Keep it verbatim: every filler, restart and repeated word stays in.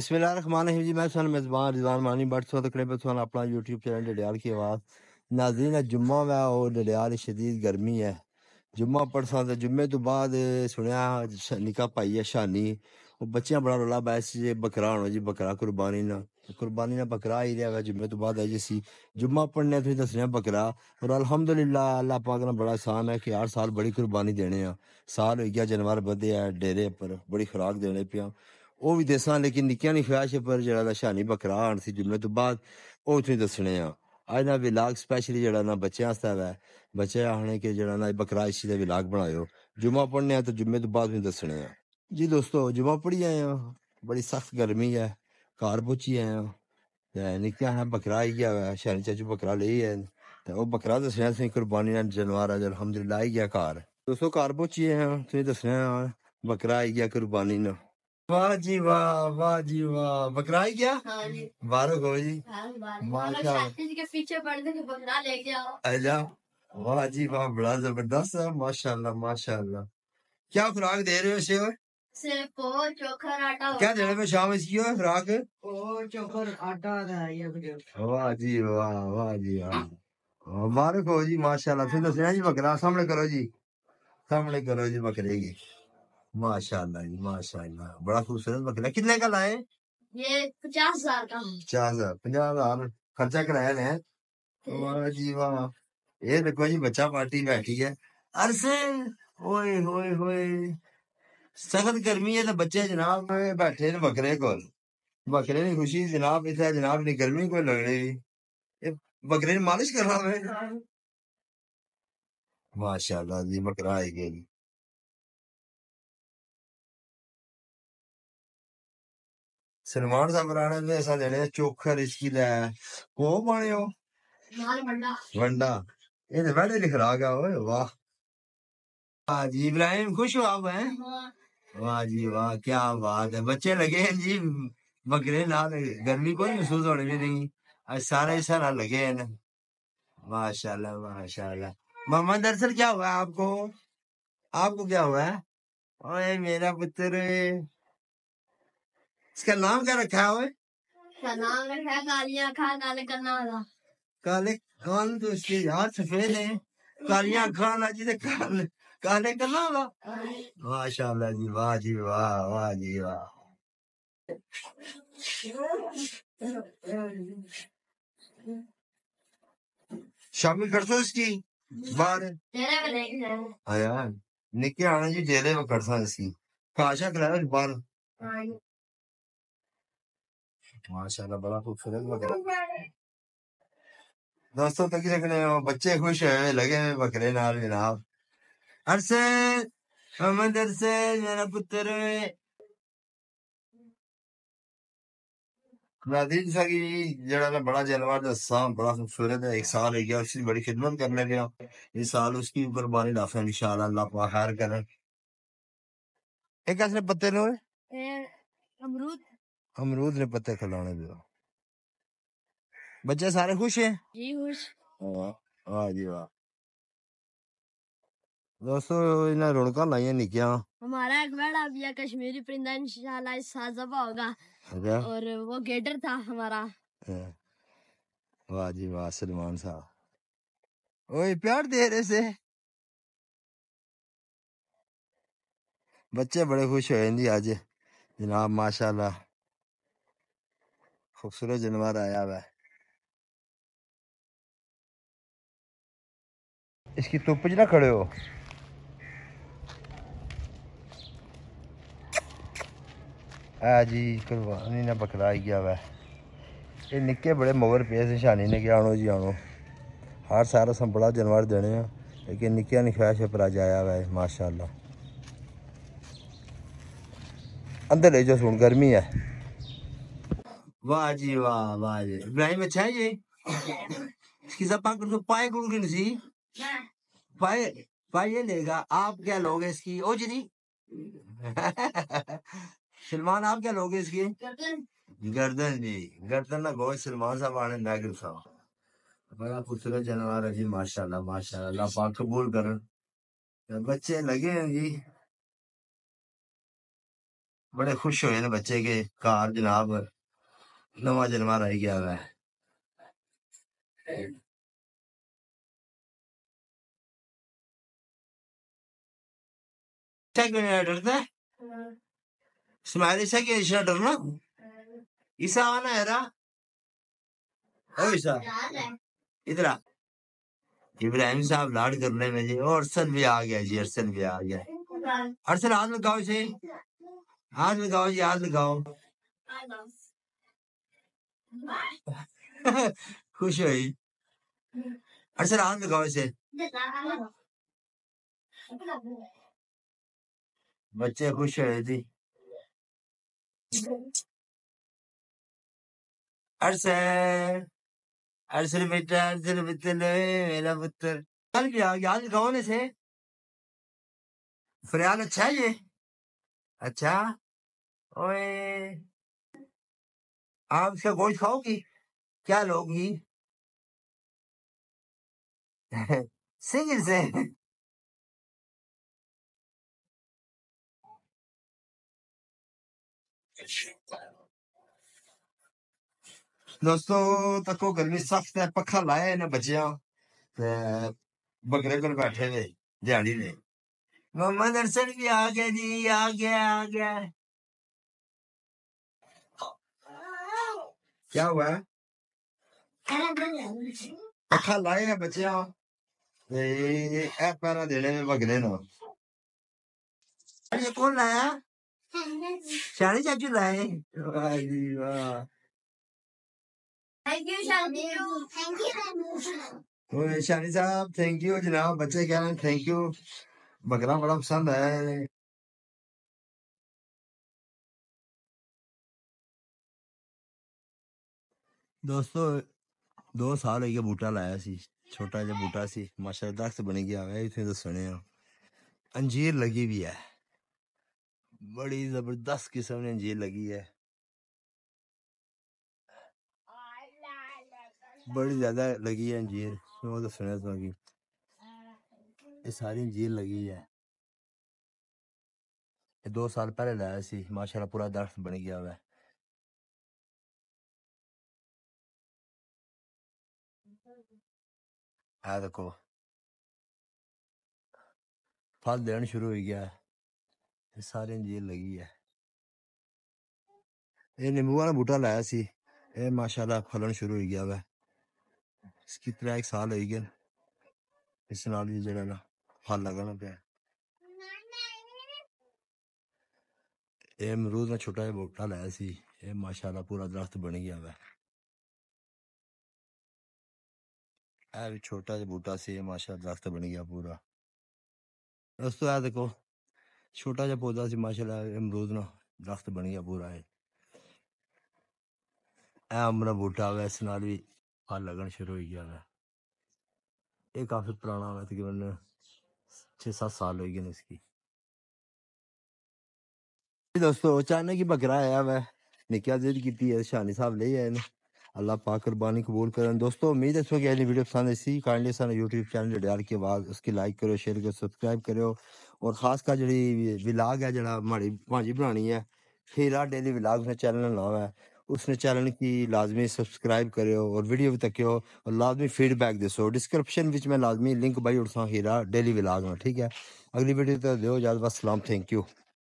बिस्मिल्लाहिर्रहमानिर्रहीम जी, मैं सन मेज़बान रिजवान मानी बट सो तकरीबन सन अपना यूट्यूब चैनल डडियाल की आवाज़। नाज़रीन है जुम्मा है और डडियाल शदीद गर्मी है। जुम्मा पढ़सा तो जुम्मे तो बाद सुनिया निका पाई है शानी और बच्चियां बड़ा रौला बैस जी बकरा होना जी, बकरा कुर्बानी ना कुर्बानी ना बकरा आई रहा जुम्मे तो बाद है जिसी जुम्मा पढ़ने तुझे दसने बकरा। और अल्हम्दुलिल्लाह अल्लाह पाक ने बड़ा आसान है कि हर साल बड़ी कुर्बानी देने साल हो गया जानवर बधे है डेरे पर बड़ी खुराक देने पे वो भी दसा लेकिन निक्किया नहीं ख्वाहिश पर जरा शानी बकरा आन सी जुम्मे तो बाद दसने अज ना विलाग स्पैशली जरा ना बच्चें है बच्चे आखने के जरा ना बकरा इसी का विलाग बनाओ जुम्मा पढ़ने तो जुम्मे तो बाद दसने हैं जी। दोस्तों जुम्मा पढ़ी आए हैं, बड़ी सख्त गर्मी है, घर पुजी आए हैं, निक्किया है बकरा आई गया शानी चाचू बकरा ले आए वो बकरा दसने कुर्बानी जानवर आज अलहमदुलिल्लाह आई गया घर। दोस्तों घर पुजी आए हैं तुझे दसने बकरा आई गया कुर्बानी ना। वाह जी वाह, वाह जी वाह, बकरा ही क्या मुबारक हो जी, माशाल्लाह। वाह जी वाह, बड़ा जबरदस्त है, माशाल्लाह माशाल्लाह। क्या खुराक दे रहे हो इसे? क्या दे रहे हो शाम इसकी हो खुराक? चोखर आटा। वाह जी वाह, वाह जी वाह, मुबारक हो जी, माशाल्लाह। फिर दसना जी बकरा सामने करो जी, सामने करो जी बकरे की, माशाल्लाह जी माशाल्लाह, बड़ा खूबसूरत बकरा। कितने का लाए ये? पचास हजार का। पचास हजार पचास हजार खर्चा कराया ने। वाह जी वाह, ये देखो जी बच्चा पार्टी बैठी है। अरसे ओए होए होए सख्त गर्मी है तो बच्चे जनाब बैठे ने बकरे को, बकरे ने खुशी जनाब इतना जनाब ने गर्मी को लगने बकरे ने मालिश कर रहा है। माशाल्लाह जी बकरा आई गई। सलमान साहब ने ऐसा लेने चोखर इसकी लै को पाने वंडा ये वैडे लिखरा गया। ओए वाह वाह जी इब्राहिम, खुश हो आप हैं? वाह जी वाह, क्या बात है, बच्चे लगे हैं जी बकरे नाल, गर्मी कोई महसूस होने भी नहीं, आज सारे सारा लगे हैं। माशाल्लाह माशाल्लाह। मोहम्मद अरसल क्या हुआ आपको? आपको क्या हुआ है? ओए मेरा पुत्र, इसका नाम क्या रखा है? इसका नाम रखा है कालियां खान, काले करना वाला काले कान, तो इसके यार सफेद है कालियां खान आज से काले काले करना वाला। माशाल्लाह जी वाह जी वाह, वाह जी वाह। शामिल कर दो इसकी बार आया निके आना जी डेरे में कर सा इसकी काशा खिलाया बार। माशाल्लाह बड़ा खूबसूरत बकरा। दोस्तों तक देखने बच्चे खुश हैं लगे हैं बकरे नाल जनाब। अरसे अहमद अरसे मेरा पुत्र नादिन सा की जड़ा बड़ा जानवर दसा बड़ा खूबसूरत है, एक साल हो गया उसकी बड़ी खिदमत करने गया, इस साल उसकी कुर्बानी लाफे इंशाल्लाह अल्लाह पाक खैर करे। एक ऐसे पत्ते नो अमरूद अमरूद ने पत्ते खिलाने दो। बच्चे सारे खुश हैं जी? खुश। वाह जी वाह। दोस्तों इन्हें रोड़का लाइया निकिया हमारा एक बड़ा बिया कश्मीरी परिंदा इंशाल्लाह इस साल ज़बा होगा और वो गेटर था हमारा। वाह जी वाह सलमान साहब, ओए प्यार दे रहे से बच्चे बड़े खुश हुए जी आज जनाब, माशाल्लाह खूबसूरत जानवर आया हुआ है। इसकी धुप च ना खड़े हो। आ जी कुर्बानी ने बकरा आई गया हुआ है। ये निक्के बड़े मगर पे से शानी ने क्या आनो जी आनो, हर सारा सब बड़ा जानवर देने हैं लेकिन निक्किया ने ख्वाहिश पर आज आया हुआ है। माशाल्लाह अंदर ले जाओ सुन गर्मी है। वाह जी वाह, वाह जी इब्राहिम अच्छा है ये? इसकी सब पाकर पाए गुण सी पाए पाए लेगा। आप क्या लोगे इसकी? ओ जी सलमान आप क्या लोगे इसकी? गर्दन जी, गर्दन ना गोश सलमान साहब आने नागिर साहब। बड़ा खूबसूरत जानवर है जी माशाल्लाह माशाल्लाह, अल्लाह पाक कबूल कर। बच्चे लगे हैं जी बड़े खुश हुए ने बच्चे के घर जनाब नवा जन्मा रह गया हुआ है। डरता है इस्माइल ईसा के ईशा डरना ईसा आना है रा ओ ईसा इधर आ। इब्राहिम साहब लाड करने में जी और अरसल भी आ गया जी अरसल भी आ गया। अरसल हाथ लगाओ इसे हाथ लगाओ जी हाथ लगाओ। खुश हुई अरसल हाथ लगाओ इसे। बच्चे खुश हुए जी। अरसल अरसल बेटा अरसल पुत्र मेरा पुत्र कल क्या याद गाँव ने से फरियाद अच्छा है ये अच्छा। ओए आप इसका गोश्त खाओगी क्या लोगी सिंह से दोस्तों तको गर्मी सख्त है पखा लाया इन्हें बच्चिया बकरे कोल बैठे ने दिहाड़ी ने। मम्मा दर्शन भी आ गया जी आ गया आ गया। क्या हुआ पखा लाए ने बच्चिया पैरा देने में बकरे नो कौन लाया शानी चाचू लाए। वाह जी वाह शानी साहब थैंक यू जनाब। बच्चे कह रहे हैं थैंक यू बकरा बड़ा पसंद है। दोस्तों दो साल हो गया बूटा लाया सी छोटा जहा बूटा सी माशाल्लाह दरख्त बनी गया है। इतने तो सुने अंजीर लगी भी है बड़ी जबरदस्त किस्म की अंजीर लगी है बड़ी ज्यादा लगी है अंजीर। वो तो सुना तो ये सारी अंजीर लगी है ये दो साल पहले लाया सी माशाल्लाह पूरा दरख्त बन गया हुआ है। आ देखो फल देना शुरू हो गया है ये सारी अंजीर लगी है। ये नींबू वाला बूटा लाया सी ये माशाल्लाह फलन शुरू हो गया हुआ है। इसकी त्रै एक साल हो गए इस नाल भी जरा ना फल लगना पे। अमरूद में छोटा जिहा बूटा लाया सी ये माशाल्लाह पूरा दरख्त बन गया है। आ भी छोटा जिहा बूटा सी ये माशाल्लाह दरख्त बन गया पूरा। दोस्तों आ देखो छोटा जिहा पौधा सी माशाल्लाह अमरूद ना दरख्त बन गया पूरा है। आम का बूटा है इस नाल भी फल लगन शुरू हो गया है। ये काफी पुराना है तकरीबन छः सात साल हो गए इसकी। दोस्तों अचानक ही बकरा आया हुआ है निक्का जिद की है शानी साहब ले आए ना अल्लाह पाक कुर्बानी कबूल करें। दोस्तों उम्मीद है इसको कि वीडियो पसंद इसी काइंडली सारा यूट्यूब चैनल डियार के बाद उसकी लाइक करो शेयर करो सब्सक्राइब करो। और खासकर जी विलाग है जरा हमारी भाजी बनानी है हीरा डेली विलाग उसने चैनल लाया हुआ है उसने चैनल की लाजमी सब्सक्राइब करो और वीडियो भी तकियो और लाजमी फीडबैक दसो। डिस्क्रिप्शन में लाजमी लिंक पाई उठा हीरा डेली विलाग में ठीक है। अगली वीडियो तक दो याद बस सलाम थैंक यू।